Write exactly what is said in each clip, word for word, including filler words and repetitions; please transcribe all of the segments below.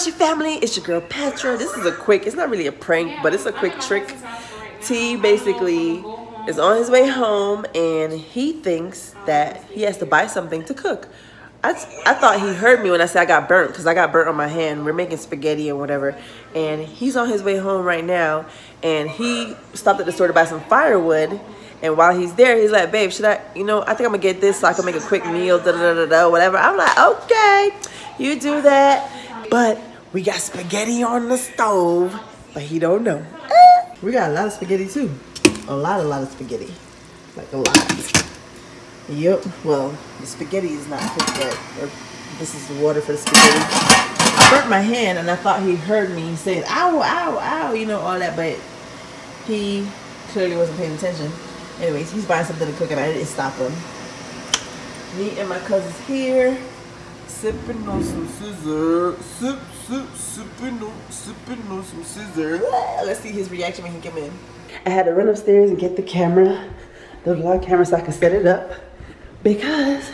Flashy family, it's your girl Patra. This is a quick, it's not really a prank, but it's a quick trick. T basically is on his way home and he thinks that he has to buy something to cook. I, I thought he heard me when I said I got burnt because I got burnt on my hand. We're making spaghetti and whatever. And he's on his way home right now. And he stopped at the store to buy some firewood. And while he's there, he's like, babe, should I, you know, I think I'm going to get this so I can make a quick meal, da da da da, whatever. I'm like, okay, you do that. But we got spaghetti on the stove, but he don't know. We got a lot of spaghetti too. A lot, a lot of spaghetti. Like a lot. Yep, well, the spaghetti is not cooked yet. This is the water for the spaghetti. I burnt my hand and I thought he heard me saying, ow, ow, ow, you know, all that, but he clearly wasn't paying attention. Anyways, he's buying something to cook and I didn't stop him. Me and my cousins here, sipping on some scissor. Sip, sip, sipping on, sipping on some scissor. Let's see his reaction when he come in. I had to run upstairs and get the camera, the vlog camera, so I could set it up, because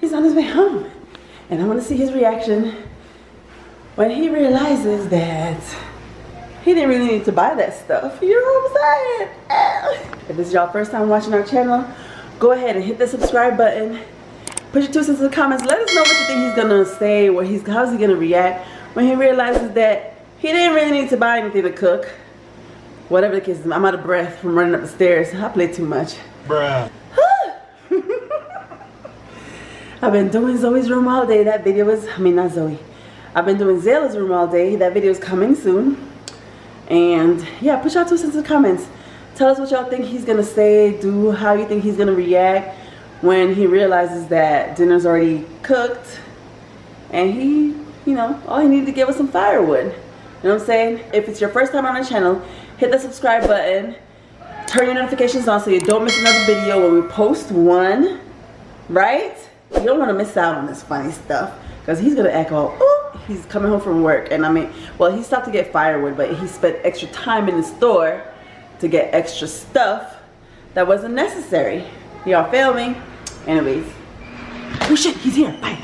he's on his way home and I want to see his reaction when he realizes that he didn't really need to buy that stuff. You know what I'm saying? If this is y'all first time watching our channel, go ahead and hit the subscribe button, put your two cents in the comments, let us know what you think he's gonna say, what he's how's he gonna react when he realizes that he didn't really need to buy anything to cook. Whatever the case is, I'm out of breath from running up the stairs. I played too much. Bruh. I've been doing Zoe's room all day. That video is, I mean, not Zoe. I've been doing Zayla's room all day. That video is coming soon. And yeah, put y'all two cents in the comments. Tell us what y'all think he's gonna say, do, how you think he's gonna react when he realizes that dinner's already cooked and he, you know, all he needed to give was some firewood. You know what I'm saying? If it's your first time on our channel, hit the subscribe button, turn your notifications on so you don't miss another video when we post one, right? You don't want to miss out on this funny stuff because he's going to act all, oh, he's coming home from work. And I mean, well, he stopped to get firewood, but he spent extra time in the store to get extra stuff that wasn't necessary. Y'all feel me? Anyways. Oh shit, he's here. Bye.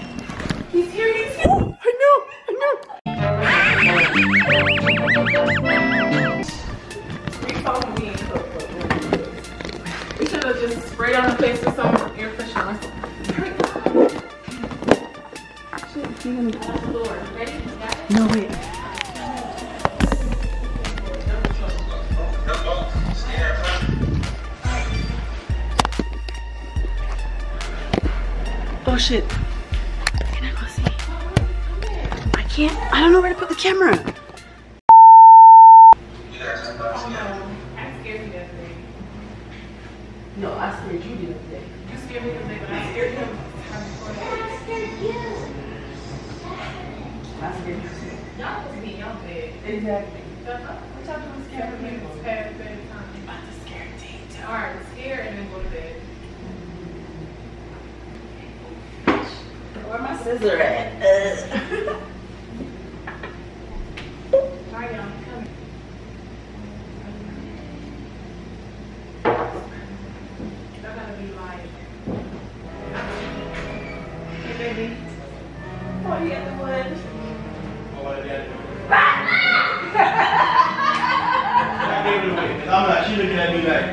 He's here, he's here. Oh, I know, I know. We should have just sprayed on the face with some air freshener. No, wait. Oh shit. Can I go see? I can't. I don't know where to put the camera. Oh, no. I scared you that day. No, I scared you that day. You scared me that day, but I scared him. I scared you. Y'all was me, y'all dead. Exactly. What y'all doing scared of me? It's past bedtime. I'm about to scare Tita. Alright, scare and then go to bed. Where my scissor at? Alright, y'all. Come here. Y'all gotta be lying. Hey, baby. Oh, you got the blood. I'm like, she's looking at me like,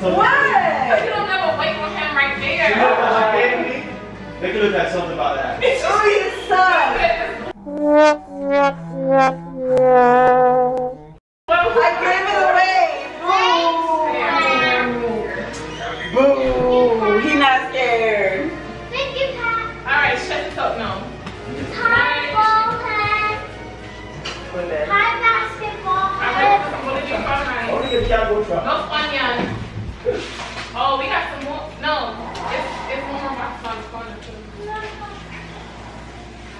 so what? Because you don't have a wait on him right there. You know what I'm saying? They can look at something about that. It's your son. I gave it away. Boo. Boo. He not scared. Thank you, Pat. All right, shut the cup now. Basketball head. Hi, basketball head. I'm going to do fine. Oh, we got some more. No, it's, it's one more box on the corner too. I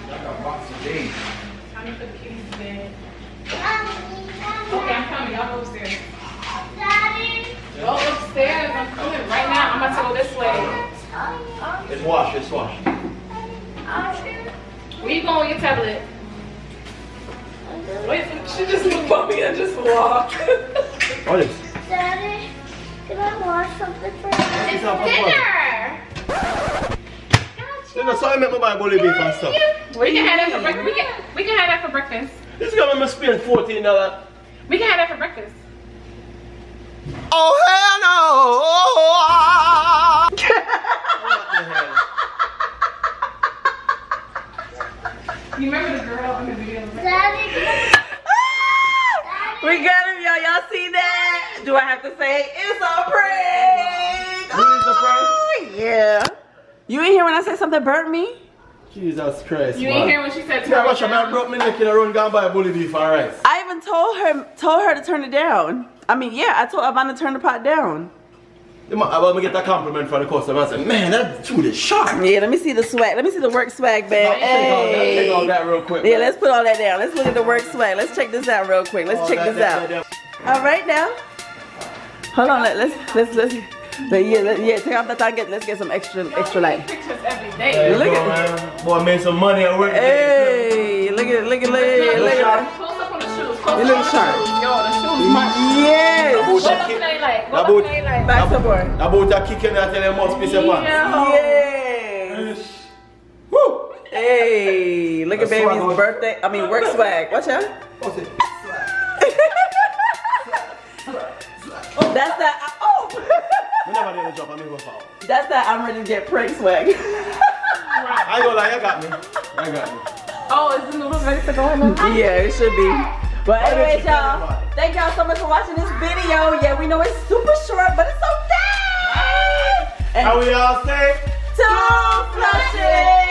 got a box of days. Time to put the kitties to bed. Okay, I'm coming. Y'all go upstairs. Daddy. Go upstairs. I'm coming right now. I'm about to go this way. It's washed. It's washed. Where you going with your tablet? Wait, she just looked at me and just walked. What is? Daddy, can I wash something for you? It's dinner! Got You know, so I make my buy bully beef and stuff. We can have that for breakfast. We can, we can have that for breakfast. This is gonna spend fourteen dollars. We can have that for breakfast. Oh, hell no! What the hell? You remember the girl on the video? Daddy! Daddy. We got him, y'all. Y'all see that? Do I have to say it? It's a prank? Oh, a prank? Yeah. You ain't here when I said something burnt me? Jesus Christ, You man. ain't here when she said to yeah, her. Yeah, man broke me neck in a run, gone by a bully beef, all right. I even told her told her to turn it down. I mean, yeah, I told Ivana to turn the pot down. I want to get that compliment from the customer. I said, man, that food is sharp. Yeah, let me see the swag. Let me see the work swag bag. Hey. Take all that real quick. Yeah, man. Let's put all that down. Let's look at the work swag. Let's check this out real quick. Let's all check that, this that, out. That, that. All right now. Hold on. Let, let's let's let's. But yeah, let, yeah, take off that target. Let's get some extra extra light. Pictures every day. Look at man. Boy, I made some money at work. Hey, look at look at look at look at. Close up on the shoes. Close look sharp. Yo, the shoes. Yes. Go up to that light. Go up to that light. Back to board. About that kicking that tell them must be the one. Yes. Woo. Hey, look at baby's birthday. I mean work swag. Watch out. What's it? That's that. Oh. Job, I'm That's that I'm ready to get prank swag. I go like I got me. I got me. Oh, is the noodles ready for going on? Yeah, it should be. But anyways, y'all, thank y'all so much for watching this video. Yeah, we know it's super short, but it's okay. And, and we all say, don't flush it.